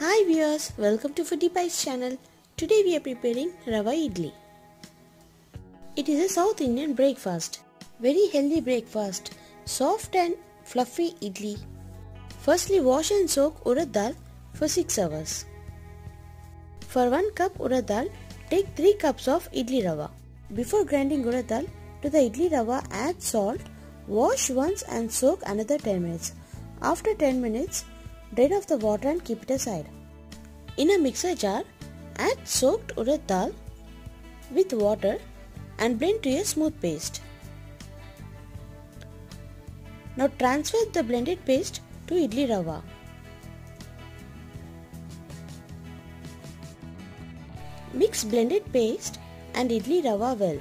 Hi viewers, welcome to Foodie Bites channel. Today we are preparing Rava Idli. It is a South Indian breakfast. Very healthy breakfast. Soft and fluffy idli. Firstly, wash and soak urad dal for 6 hours. For 1 cup urad dal, take 3 cups of idli rava. Before grinding urad dal, to the idli rava add salt, wash once and soak another 10 minutes. After 10 minutes, drain off the water and keep it aside. In a mixer jar, add soaked urad dal with water and blend to a smooth paste. Now transfer the blended paste to idli rava. Mix blended paste and idli rava well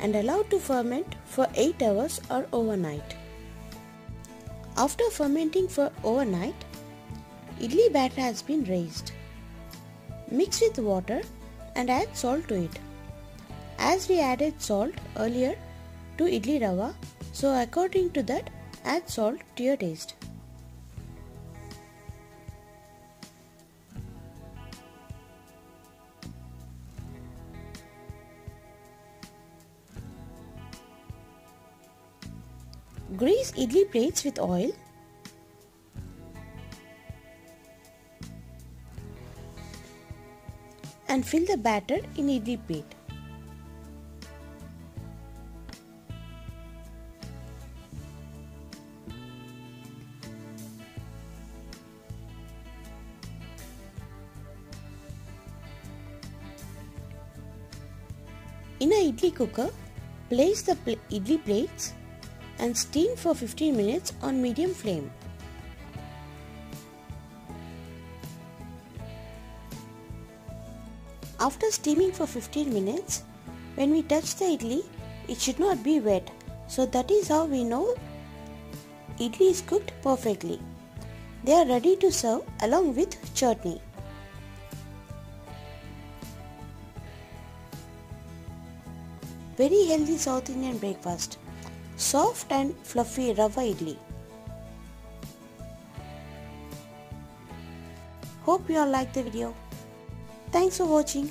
and allow to ferment for 8 hours or overnight. After fermenting for overnight, idli batter has been raised. Mix with water and add salt to it. As we added salt earlier to idli rava, so according to that, add salt to your taste. Grease idli plates with oil and fill the batter in idli plate. In an idli cooker, place the idli plates and steam for 15 minutes on medium flame. After steaming for 15 minutes, when we touch the idli, it should not be wet. So that is how we know idli is cooked perfectly. They are ready to serve along with chutney. Very healthy South Indian breakfast. Soft and fluffy rava idli. Hope you all liked the video. Thanks for watching.